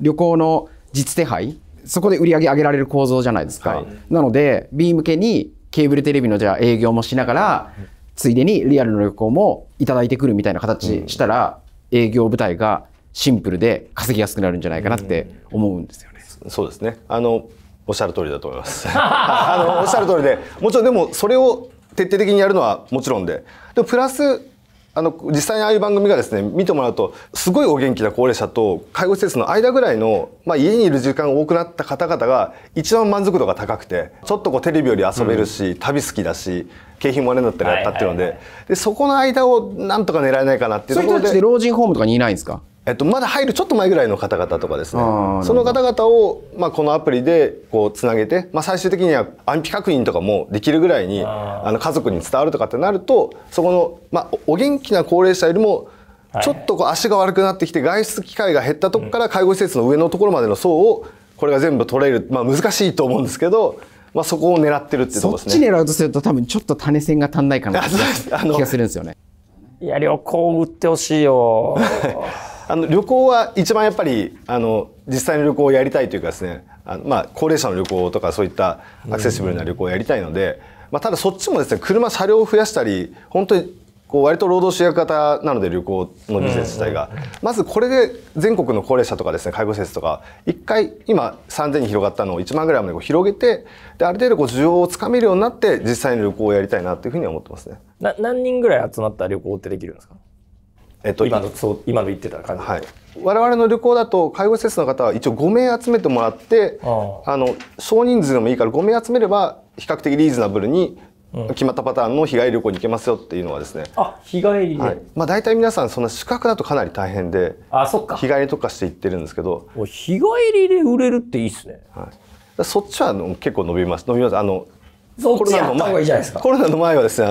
旅行の実手配、そこで売り上げ上げられる構造じゃないですか。はい、なので B 向けにケーブルテレビのじゃあ営業もしながら、ついでにリアルの旅行もいただいてくるみたいな形したら、営業部隊がシンプルで稼ぎやすくなるんじゃないかなって思うんですよね。そうですね。おっしゃる通りだと思います。おっしゃる通りで、もちろんでもそれを徹底的にやるのはもちろんで、でもプラス実際にああいう番組がですね、見てもらうとすごいお元気な高齢者と介護施設の間ぐらいの、家にいる時間が多くなった方々が一番満足度が高くて、ちょっとこうテレビより遊べるし、旅好きだし景品もあれだったらやったっていうので、そこの間をなんとか狙えないかなっていうところで。そういう人たちで老人ホームとかにいないんですか？まだ入るちょっと前ぐらいの方々とかですね、その方々を、このアプリでこうつなげて、最終的には安否確認とかもできるぐらいに家族に伝わるとかってなると、そこの、お元気な高齢者よりもちょっとこう足が悪くなってきて外出機会が減ったところから介護施設の上のところまでの層をこれが全部取れる、難しいと思うんですけど。そこを狙ってるってとこですね。そっち狙うとすると多分ちょっと種線が足んないかなって気がするんですよね。いや旅行売ってほしいよ。旅行は一番やっぱり実際の旅行をやりたいというかですね、高齢者の旅行とかそういったアクセシブルな旅行をやりたいので、ただそっちもですね、車車両を増やしたり、本当にこう割と労働集約型なので旅行のビジネス自体が、まずこれで全国の高齢者とかですね、介護施設とか1回今3000に広がったのを1万ぐらいまで広げて、である程度需要をつかめるようになって実際に旅行をやりたいなというふうに思ってますね。何人ぐらい集まった旅行ってできるんですか？今の言ってた感じ、はい、我々の旅行だと介護施設の方は一応5名集めてもらって、少人数でもいいから5名集めれば比較的リーズナブルに決まったパターンの日帰り旅行に行けますよっていうのはですね。あ、日帰りで、はい、大体皆さんそんな宿泊だとかなり大変で、あ、そっか、日帰りとかして行ってるんですけど、日帰りで売れるっていいっすね。はい、そっちは結構伸びます。コロナの前はですね、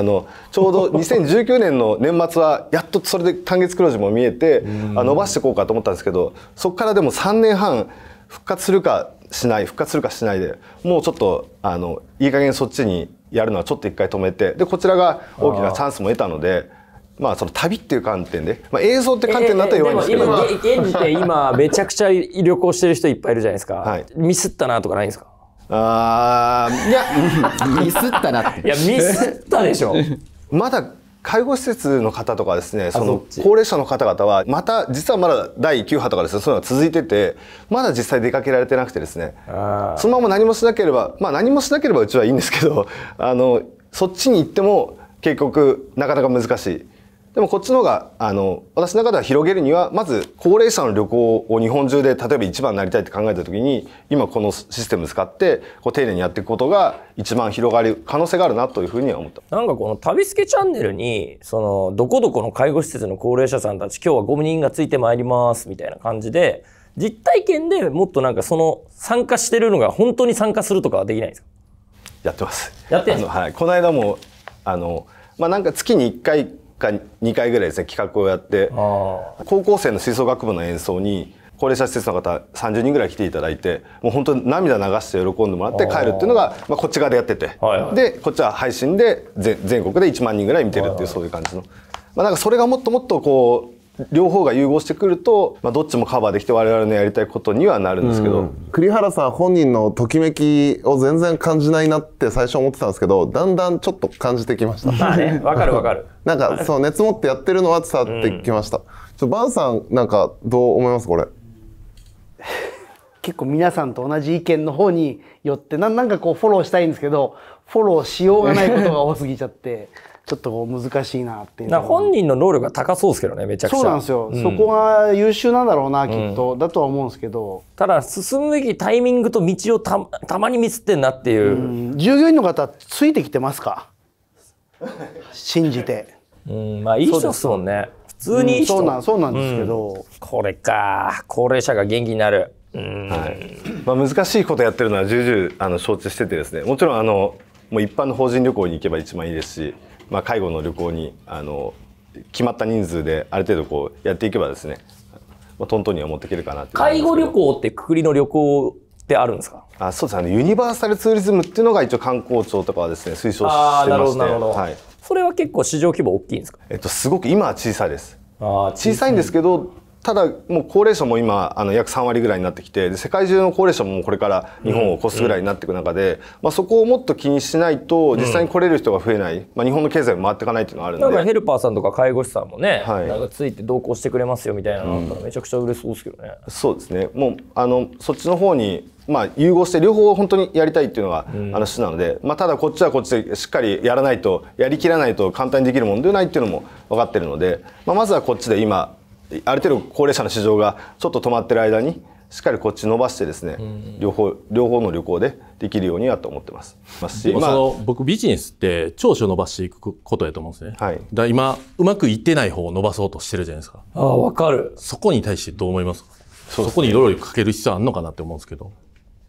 ちょうど2019年の年末はやっとそれで単月黒字も見えて伸ばしていこうかと思ったんですけど、そこからでも3年半復活するかしない、復活するかしないで、もうちょっといい加減そっちにやるのはちょっと一回止めて、でこちらが大きなチャンスも得たので、その旅っていう観点で、映像って観点になったら弱いんですけど、現地で今めちゃくちゃ旅行してる人いっぱいいるじゃないですか、はい、ミスったなとかないんですか？いやミスったなって、いやミスったでしょ。まだ介護施設の方とかですね、その高齢者の方々はまた実はまだ第9波とかですね、そういうのが続いてて、まだ実際出かけられてなくてですね、そのまま何もしなければ、何もしなければうちはいいんですけど、そっちに行っても結局なかなか難しい。でもこっちの方が私の中では広げるには、まず高齢者の旅行を日本中で例えば一番になりたいって考えた時に、今このシステム使って丁寧にやっていくことが一番広がる可能性があるなというふうには思った。なんかこの「旅すけチャンネル」にどこどこの介護施設の高齢者さんたち今日は5人がついてまいりますみたいな感じで、実体験でもっとなんか参加してるのが本当に参加するとかはできないんですか？やってます。やってんの？はい、この間もなんか月に1回か2回ぐらいですね、企画をやって、高校生の吹奏楽部の演奏に高齢者施設の方30人ぐらい来ていただいて、もう本当に涙流して喜んでもらって帰るっていうのが、こっち側でやってて、でこっちは配信で全国で1万人ぐらい見てるっていう、そういう感じの、なんかそれがもっともっとこう両方が融合してくると、どっちもカバーできて我々のやりたいことにはなるんですけど、栗原さん本人のときめきを全然感じないなって最初思ってたんですけど、だんだんちょっと感じてきました。まあね、わかるわかる。なんかそう熱持ってやってるのは伝わってきました。バンさんなんかどう思いますこれ？結構皆さんと同じ意見の方によってなんかこうフォローしたいんですけど、フォローしようがないことが多すぎちゃって。ちょっと難しいなっていう。本人の能力が高そうですけどね、めちゃくちゃ。そうなんですよ。そこが優秀なんだろうな、きっと、だとは思うんですけど。ただ、進むべきタイミングと道をたまにミスってんなっていう。従業員の方、ついてきてますか？信じて。いい人ですもんね。普通にいい人。そうなんですけど。これか、高齢者が元気になる。難しいことやってるのは重々承知しててですね。もちろん、もう一般の法人旅行に行けば一番いいですし。介護の旅行に決まった人数である程度こうやっていけばですね、トントンには持っていけるかなって。介護旅行ってくくりの旅行ってあるんですか？あ、そうですね、ユニバーサルツーリズムっていうのが一応観光庁とかはですね推奨してまして。ああ、なるほどなるほど。はい、それは結構市場規模大きいんですか？すごく今は小さいです。小さいんですけど、ただもう高齢者も今約3割ぐらいになってきて、世界中の高齢者もこれから日本を越すぐらいになっていく中で、まあ、そこをもっと気にしないと実際に来れる人が増えない、まあ、日本の経済も回っていかないっていうのはあるんで、だからヘルパーさんとか介護士さんもね、はい、なんかついて同行してくれますよみたいなのがめちゃくちゃ嬉しそうですけどね。そうですね、もうそっちの方にまあ融合して両方本当にやりたいっていうのが主なので、まあ、ただこっちはこっちでしっかりやらないと、やりきらないと簡単にできるものではないっていうのも分かってるので、まあ、まずはこっちで今ある程度高齢者の市場がちょっと止まってる間にしっかりこっち伸ばしてですね、両方の旅行でできるようにはと思ってますし、まあ、僕ビジネスって長所伸ばしていくことやと思うんですね、はい、だから今うまくいってない方を伸ばそうとしてるじゃないですか。あ、分かる。そこに対してどう思いますか？そうですね、そこにいろいろかける必要あるのかなって思うんですけど、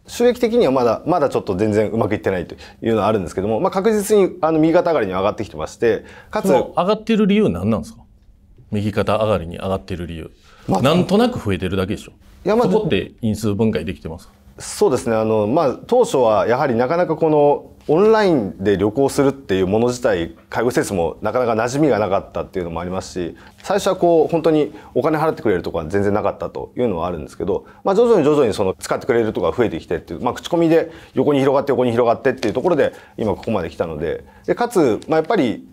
収益的にはまだちょっと全然うまくいってないというのはあるんですけども、まあ、確実に右肩上がりに上がってきてまして、かつ上がってる理由何なんですか？右肩上がりに上がってる理由、なんとなく増えてるだけでしょ。いや、まあ、そこって因数分解できてますか？そうですね、まあ、当初はやはりなかなかこのオンラインで旅行するっていうもの自体、介護施設もなかなか馴染みがなかったっていうのもありますし、最初はこう本当にお金払ってくれるところは全然なかったというのはあるんですけど、まあ、徐々にその使ってくれるところが増えてきてっていう、まあ、口コミで横に広がって横に広がってっていうところで今ここまで来たので、かつ、まあ、やっぱり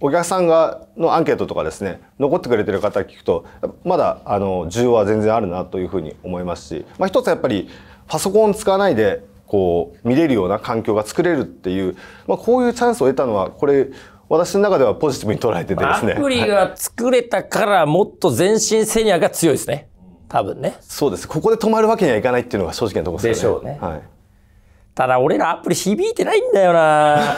お客さんがのアンケートとかですね、残ってくれてる方聞くとまだ需要は全然あるなというふうに思いますし、まあ、一つはやっぱりパソコンを使わないでこう見れるような環境が作れるっていう、まあ、こういうチャンスを得たのはこれ私の中ではポジティブに捉えててですね、アプリが作れたからもっと前進セニアが強いですね、多分ね。そうです。ここで止まるわけにはいかないっていうのが正直なところですよね。でしょうね、はい、ただ俺らアプリ響いてないんだよな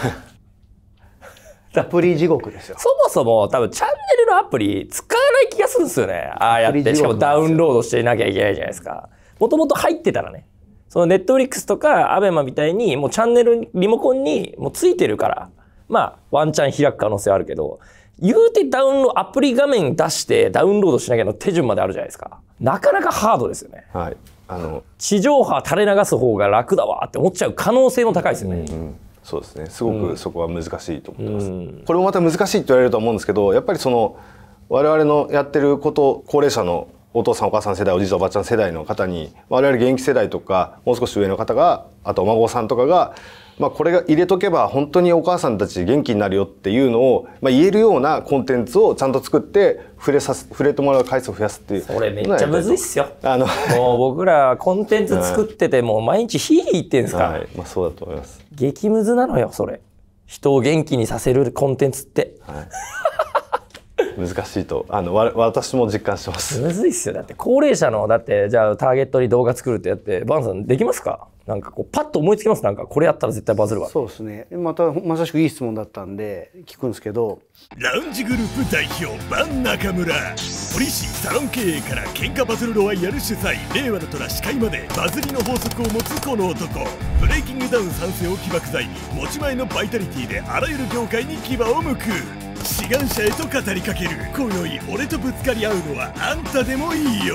アプリ地獄ですよ。そもそも多分チャンネルのアプリ使わない気がするんですよね。ああやってしかもダウンロードしていなきゃいけないじゃないですか。もともと入ってたらね、そのネットフリックスとかアベマみたいにもうチャンネルリモコンにもうついてるから、まあワンチャン開く可能性あるけど、言うてダウンロードアプリ画面出してダウンロードしなきゃの手順まであるじゃないですか。なかなかハードですよね。はい、地上波垂れ流す方が楽だわって思っちゃう可能性も高いですよね。そうですね、すごくそこは難しいと思ってます、これもまた難しいって言われると思うんですけど、やっぱりその我々のやってること、高齢者のお父さんお母さん世代、おじいちゃんおばあちゃん世代の方に、我々現役世代とかもう少し上の方が、あとお孫さんとかが、まあ、これが入れとけば本当にお母さんたち元気になるよっていうのを、まあ、言えるようなコンテンツをちゃんと作って触れてもらう回数を増やすっていう。それめっちゃむずいっすよ。もう僕らコンテンツ作っててもう毎日ヒーヒー言ってんですから、はい、まあ、そうだと思います。激ムズなのよそれ。人を元気にさせるコンテンツって、はい難しいと私も実感してます。むずいっすよ。だって高齢者の、だってじゃあターゲットに動画作るってやって、バンさんできますか？なんかこうパッと思いつきます？なんかこれやったら絶対バズるわ。そうですね、またまさしくいい質問だったんで聞くんですけど、ラウンジグループ代表バン中村、堀市サロン経営から喧嘩バトルロワイヤル主催、令和の虎司会までバズりの法則を持つこの男、ブレイキングダウン賛成を起爆剤に持ち前のバイタリティであらゆる業界に牙を向く、志願者へと語りかける。今宵俺とぶつかり合うのはあんたでもいいよ。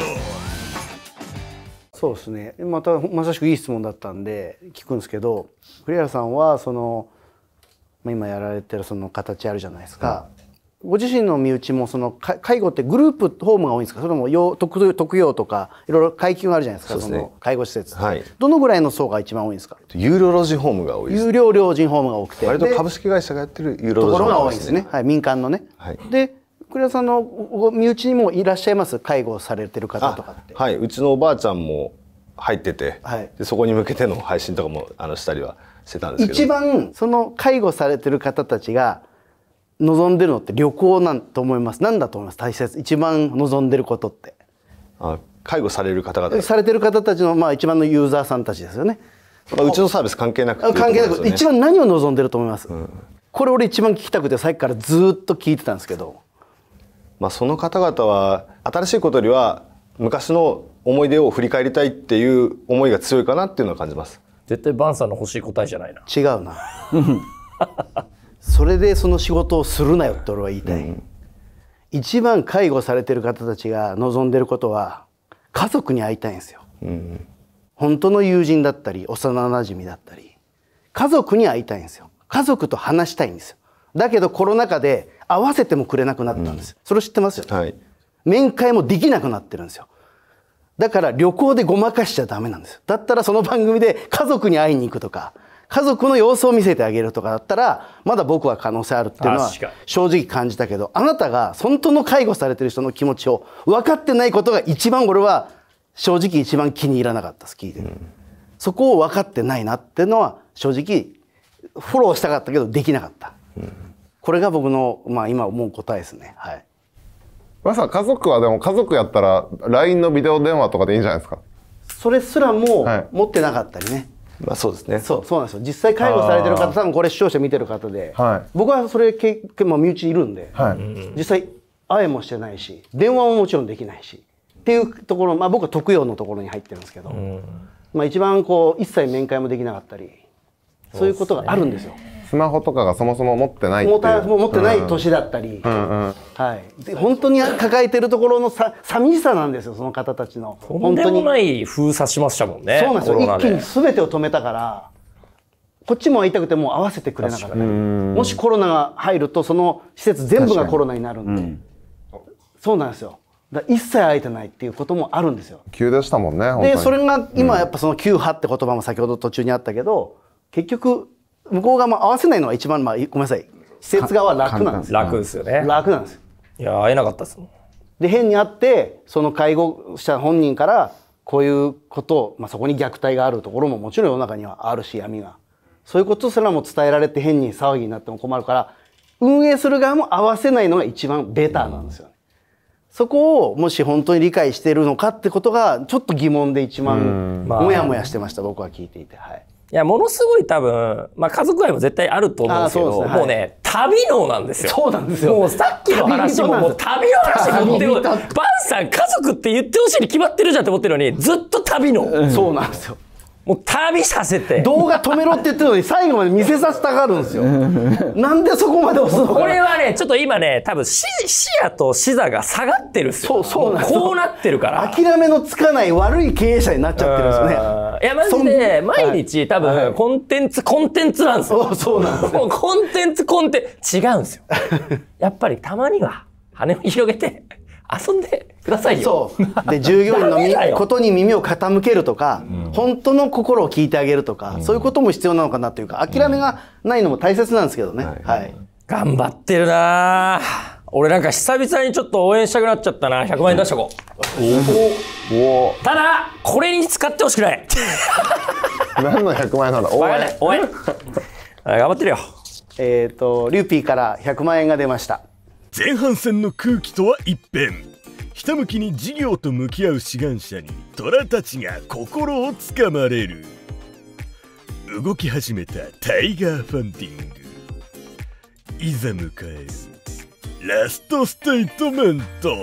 そうですね、またまさしくいい質問だったんで聞くんですけど、栗原さんはその今やられてるその形あるじゃないですか、ご自身の身内もその介護ってグループホームが多いんですか、それとも特養とかいろいろ階級があるじゃないですか、その介護施設、はい、どのぐらいの層が一番多いんですか？有料老人ホームが多いです。有料老人ホームが多くて、割と株式会社がやってる有料老人ホームところが多いんですね、はい、民間のね、はい、で栗原さんの身内にもいらっしゃいます？介護されてる方とかって。はい、うちのおばあちゃんも入ってて、はい、でそこに向けての配信とかもしたりはしてたんですけど、一番その介護されてる方たちが望んでるのって旅行なんと思います。なんだと思います？大切、一番望んでることって。あ、介護される方々。されてる方たちのまあ一番のユーザーさんたちですよね。まあ、うちのサービス関係なくて、ね。関係なく、一番何を望んでると思います？これ俺一番聞きたくて、さっきからずっと聞いてたんですけど。まあその方々は新しいことよりは昔の思い出を振り返りたいっていう思いが強いかなっていうのは感じます。絶対バンさんの欲しい答えじゃないな。違うな。それでその仕事をするなよって俺は言いたい、一番介護されてる方たちが望んでることは家族に会いたいんですよ、本当の友人だったり幼なじみだったり家族に会いたいんですよ。家族と話したいんですよ。だけどコロナ禍で会わせてもくれなくなったんです、それ知ってますよね、はい、面会もできなくなってるんですよ。だから旅行でごまかしちゃダメなんですよ。だったらその番組で家族に会いに行くとか、家族の様子を見せてあげるとかだったら、まだ僕は可能性あるっていうのは正直感じたけど、あなたが本当の介護されてる人の気持ちを分かってないことが一番俺は正直一番気に入らなかったです、聞いてる。そこを分かってないなっていうのは正直フォローしたかったけどできなかった。これが僕の、まあ、今思う答えですね。はい。まさ家族はでも家族やったら LINE のビデオ電話とかでいいんじゃないですか。それすらも持ってなかったりね。まあそうですね。そうなんですよ。実際介護されてる方、多分これ視聴者見てる方で、はい、僕はそれ結構、まあ、身内いるんで、はい、実際会えもしてないし電話ももちろんできないしっていうところ、まあ、僕は特養のところに入ってるんですけど、うん、まあ一番こう一切面会もできなかったりそういうことがあるんですよ。スマホとかがそもそも持ってないっていう。持ってない年だったり、本当に抱えてるところの寂しさなんですよ、その方たちの。とんでもない封鎖しましたもんね。そうなんですよ。一気に全てを止めたから、こっちも会いたくてもう会わせてくれなかったり、もしコロナが入ると、その施設全部がコロナになるんで、そうなんですよ。だから一切会えてないっていうこともあるんですよ。急でしたもんね、本当に。で、それが今やっぱその急派って言葉も先ほど途中にあったけど、結局、向こう側も合わせないのが一番、まあ、ごめんなさい、施設側は楽なんですよ。楽ですよね。楽なんですよ。いや、会えなかったですもん。で、変に会って、その介護者本人から、こういうことを、まあ、そこに虐待があるところももちろん世の中にはあるし、闇が。そういうことすらも伝えられて変に騒ぎになっても困るから、運営する側も合わせないのが一番ベターなんですよね。そこを、もし本当に理解しているのかってことが、ちょっと疑問で一番、もやもやしてました、僕は聞いていて。はい。いや、ものすごい多分、まあ、家族愛も絶対あると思うんですけど、もうね、旅能なんですよ。そうなんですよ。もうさっきの話も、もう旅の話持ってる。バンさん、家族って言ってほしいに決まってるじゃんって思ってるのに、ずっと旅能。そうなんですよ。もう旅させて。動画止めろって言ってるのに、最後まで見せさせたがるんですよ。なんでそこまで押すのかな。これはね、ちょっと今ね、多分、視野と視座が下がってるんですよ。そうなんですよ。こうなってるから。諦めのつかない悪い経営者になっちゃってるんですよね。いや、マジで、毎日多分、コンテンツなんですよ。そうなんですよ。もうコンテンツ、違うんですよ。やっぱりたまには、羽を広げて、遊んでくださいよ。そう。で、従業員のことに耳を傾けるとか、本当の心を聞いてあげるとか、そういうことも必要なのかなというか、諦めがないのも大切なんですけどね。はい。頑張ってるなぁ。俺なんか久々にちょっと応援したくなっちゃったな。100万円出しとこう。おお。ただ、これに使ってほしくない。何の100万円なんだ。応援。頑張ってるよ。リューピーから100万円が出ました。前半戦の空気とは一変。ひたむきに事業と向き合う志願者に虎たちが心をつかまれる。動き始めたタイガーファンディング。いざ迎える。ラストステートメント。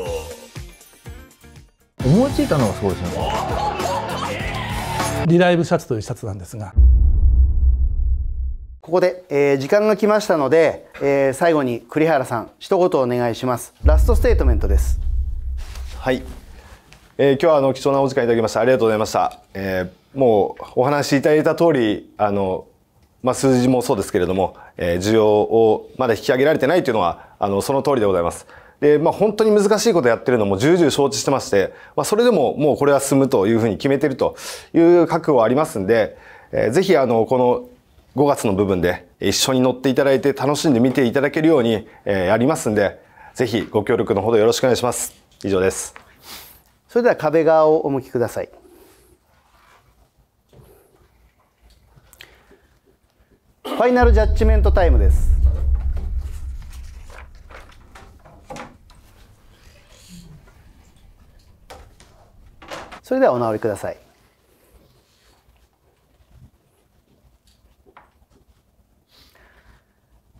思いついたのがすごいですね。リライブシャツというシャツなんですが、ここで、時間が来ましたので、最後に栗原さん一言お願いします。ラストステートメントです。はい、今日は貴重なお時間いただきましてありがとうございました、もうお話しいただいた通りまあ数字もそうですけれども、需要をまだ引き上げられてないというのは、その通りでございます。で、まあ本当に難しいことやってるのも重々承知してまして、まあそれでももうこれは進むというふうに決めているという覚悟はありますんで、ぜひこの5月の部分で一緒に乗っていただいて楽しんで見ていただけるように、やりますんで、ぜひご協力のほどよろしくお願いします。以上です。それでは壁側をお向きください。ファイナルジャッジメントタイムです。それではお直りください。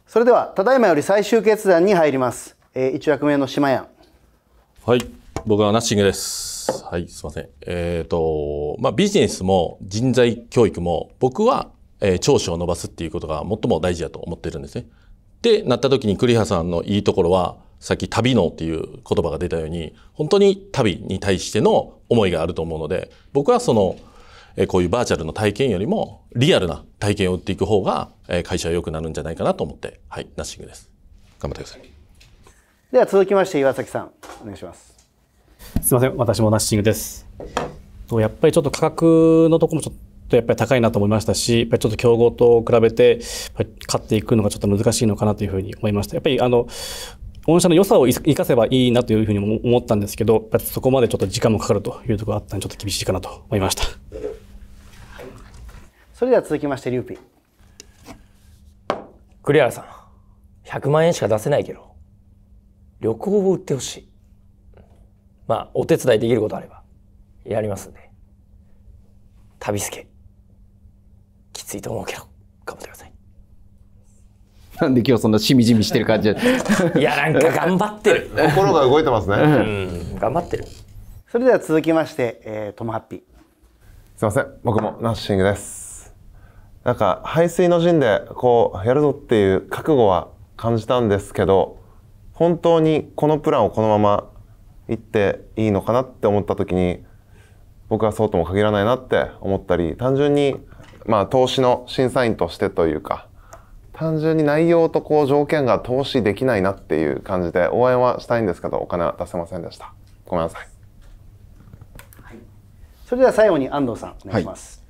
それではただいまより最終決断に入ります。一役目の島やん。はい、僕はナッシングです。はい、すみません。まあビジネスも人材教育も僕は。長所を伸ばすっていうことが最も大事だと思ってるんですね。で、なった時に栗原さんのいいところは、さっき旅能っていう言葉が出たように、本当に旅に対しての思いがあると思うので、僕はその、こういうバーチャルの体験よりも、リアルな体験を売っていく方が、会社は良くなるんじゃないかなと思って、はい、ナッシングです。頑張ってください。では続きまして、岩崎さん、お願いします。すいません、私もナッシングです。やっぱりちょっと価格のところもちょっとやっぱり高いなと思いましたし、やっぱりちょっと競合と比べて勝っていくのがちょっと難しいのかなというふうに思いました。やっぱり御社の良さを生かせばいいなというふうにも思ったんですけど、そこまでちょっと時間もかかるというところがあったのでちょっと厳しいかなと思いました。それでは続きましてリュウピ。栗原さん、100万円しか出せないけど旅行を売ってほしい。まあお手伝いできることあればやりますんで。旅助きついと思うけど頑張ってください。なんで今日そんなしみじみしてる感じいやなんか頑張ってる心が動いてますね、うん、頑張ってる。それでは続きまして、トムハッピー。すいません、僕もナッシングです。なんか背水の陣でこうやるぞっていう覚悟は感じたんですけど、本当にこのプランをこのままいっていいのかなって思った時に、僕はそうとも限らないなって思ったり、単純にまあ投資の審査員としてというか、単純に内容とこう条件が投資できないなっていう感じで、応援はしたいんですけどお金は出せませんでした。ごめんなさい。はい、それでは最後に安藤さんお願いします。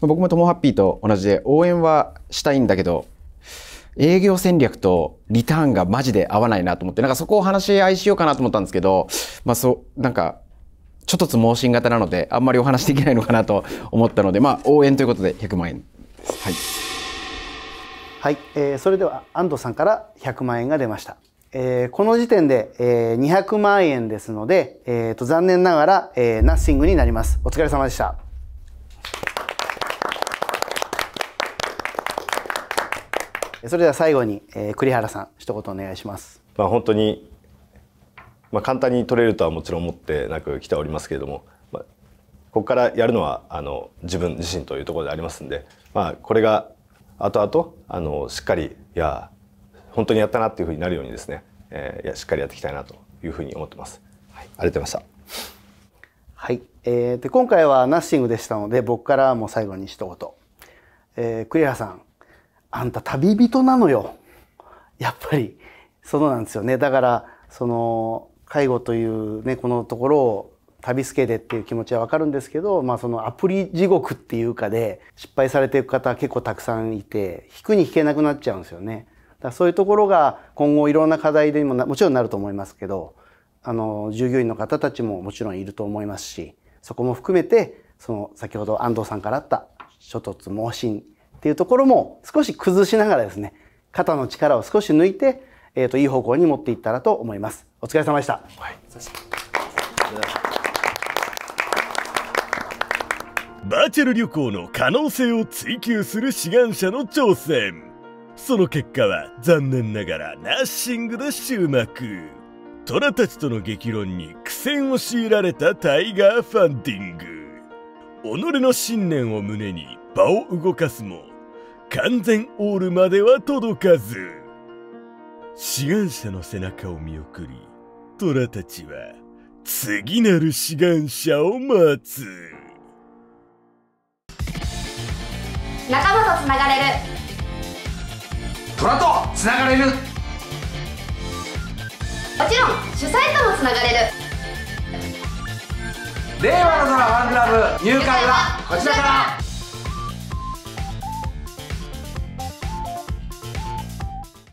はい、僕もともハッピーと同じで応援はしたいんだけど、営業戦略とリターンがマジで合わないなと思って、なんかそこを話し合いしようかなと思ったんですけど、まあそうなんかちょっと盲信型なのであんまりお話できないのかなと思ったので、まあ応援ということで100万円です。はい。はい、それでは安藤さんから100万円が出ました。この時点で、200万円ですので、残念ながら、ナッシングになります。お疲れ様でした。それでは最後に、栗原さん一言お願いします。まあ本当に。まあ簡単に取れるとはもちろん思ってなく来ておりますけれども、まあ、ここからやるのは自分自身というところでありますんで、まあ、これが後々しっかりいや本当にやったなっていうふうになるようにですね、しっかりやっていきたいなというふうに思ってます。はい、ありがとうございました。はい、で今回はナッシングでしたので、僕からも最後に一言、栗原さん、あんた旅人なのよ。やっぱりそうなんですよね。だからその介護というね、このところを旅助けでっていう気持ちはわかるんですけど、まあそのアプリ地獄っていうかで失敗されていく方結構たくさんいて、引くに引けなくなっちゃうんですよね。だからそういうところが今後いろんな課題でももちろんなると思いますけど、従業員の方たちももちろんいると思いますし、そこも含めてその先ほど安藤さんからあった諸突猛進っていうところも少し崩しながらですね、肩の力を少し抜いていい方向に持っていったらと思います。お疲れ様でした。はい、バーチャル旅行の可能性を追求する志願者の挑戦。その結果は残念ながらナッシングで終幕。虎たちとの激論に苦戦を強いられたタイガーファンディング。己の信念を胸に場を動かすも完全オールまでは届かず。志願者の背中を見送り、虎たちは次なる志願者を待つ。仲間とつながれる、虎とつながれる、もちろん主催ともつながれる。令和の虎ファンクラブ、入会はこちらから。